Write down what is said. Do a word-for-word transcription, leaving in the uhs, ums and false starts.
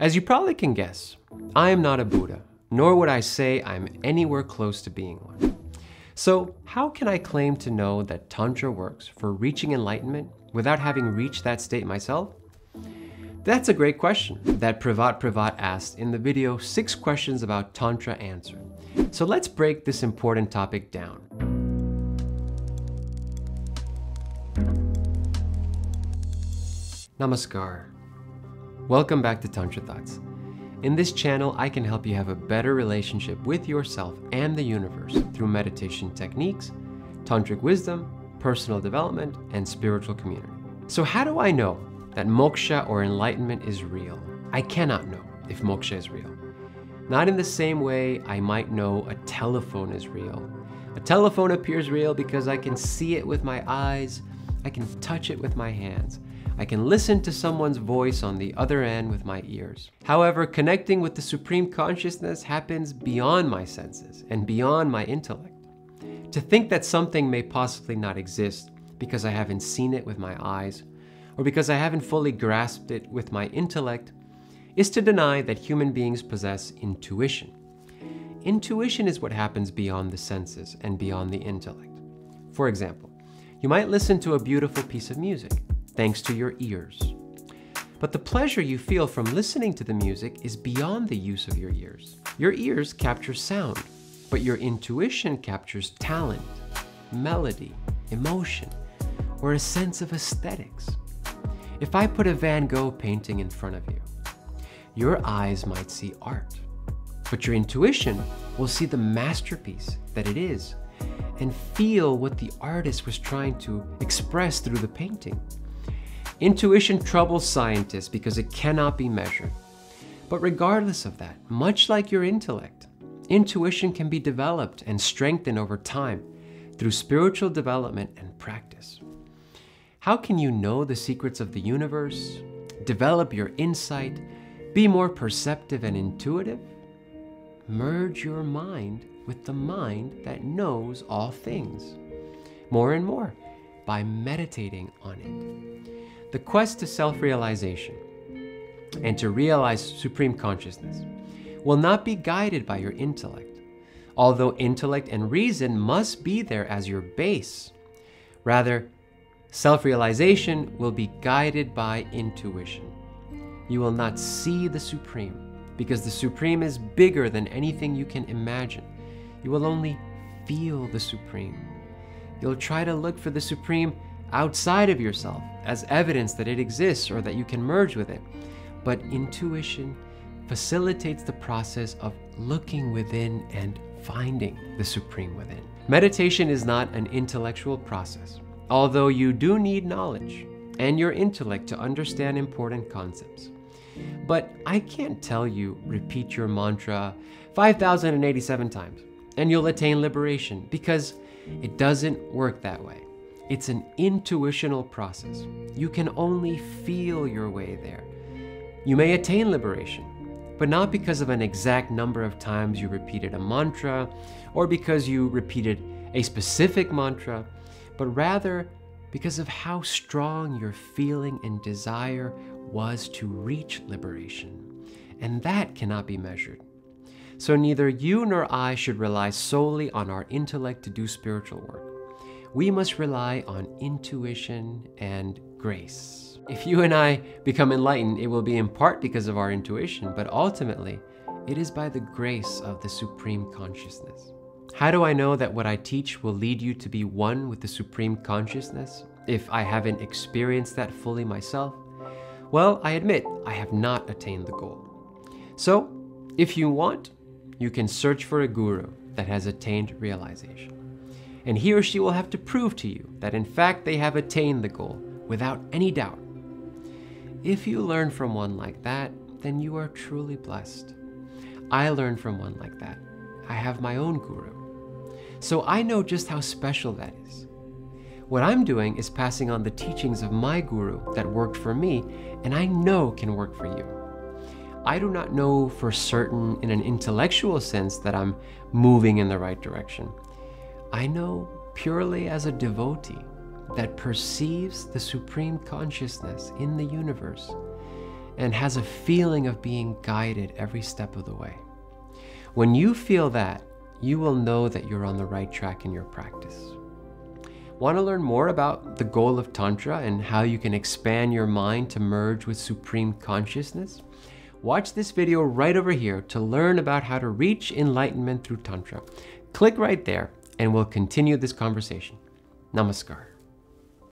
As you probably can guess, I am not a Buddha, nor would I say I'm anywhere close to being one. So how can I claim to know that Tantra works for reaching enlightenment without having reached that state myself? That's a great question that Pravat Pravat asked in the video Six Questions About Tantra Answered. So let's break this important topic down. Namaskar. Welcome back to Tantra Thoughts. In this channel, I can help you have a better relationship with yourself and the universe through meditation techniques, tantric wisdom, personal development, and spiritual community. So how do I know that moksha or enlightenment is real? I cannot know if moksha is real. Not in the same way I might know a telephone is real. A telephone appears real because I can see it with my eyes, I can touch it with my hands, I can listen to someone's voice on the other end with my ears. However, connecting with the Supreme Consciousness happens beyond my senses and beyond my intellect. To think that something may possibly not exist because I haven't seen it with my eyes or because I haven't fully grasped it with my intellect is to deny that human beings possess intuition. Intuition is what happens beyond the senses and beyond the intellect. For example, you might listen to a beautiful piece of music, thanks to your ears. But the pleasure you feel from listening to the music is beyond the use of your ears. Your ears capture sound, but your intuition captures talent, melody, emotion, or a sense of aesthetics. If I put a Van Gogh painting in front of you, your eyes might see art, but your intuition will see the masterpiece that it is and feel what the artist was trying to express through the painting. Intuition troubles scientists because it cannot be measured. But regardless of that, much like your intellect, intuition can be developed and strengthened over time through spiritual development and practice. How can you know the secrets of the universe, develop your insight, be more perceptive and intuitive? Merge your mind with the mind that knows all things, more and more, by meditating on it. The quest to self-realization and to realize Supreme Consciousness will not be guided by your intellect, although intellect and reason must be there as your base. Rather, self-realization will be guided by intuition. You will not see the Supreme because the Supreme is bigger than anything you can imagine. You will only feel the Supreme. You'll try to look for the Supreme outside of yourself as evidence that it exists or that you can merge with it. But intuition facilitates the process of looking within and finding the Supreme within. Meditation is not an intellectual process, although you do need knowledge and your intellect to understand important concepts. But I can't tell you repeat your mantra five thousand eighty-seven times and you'll attain liberation because it doesn't work that way. It's an intuitional process. You can only feel your way there. You may attain liberation, but not because of an exact number of times you repeated a mantra or because you repeated a specific mantra, but rather because of how strong your feeling and desire was to reach liberation. And that cannot be measured. So neither you nor I should rely solely on our intellect to do spiritual work. We must rely on intuition and grace. If you and I become enlightened, it will be in part because of our intuition, but ultimately, it is by the grace of the Supreme Consciousness. How do I know that what I teach will lead you to be one with the Supreme Consciousness if I haven't experienced that fully myself? Well, I admit I have not attained the goal. So, if you want, you can search for a guru that has attained realization. And he or she will have to prove to you that in fact they have attained the goal without any doubt. If you learn from one like that, then you are truly blessed. I learned from one like that. I have my own guru. So I know just how special that is. What I'm doing is passing on the teachings of my guru that worked for me and I know can work for you. I do not know for certain in an intellectual sense that I'm moving in the right direction. I know purely as a devotee that perceives the Supreme Consciousness in the universe and has a feeling of being guided every step of the way. When you feel that, you will know that you're on the right track in your practice. Want to learn more about the goal of Tantra and how you can expand your mind to merge with Supreme Consciousness? Watch this video right over here to learn about how to reach enlightenment through Tantra. Click right there and we'll continue this conversation. Namaskar.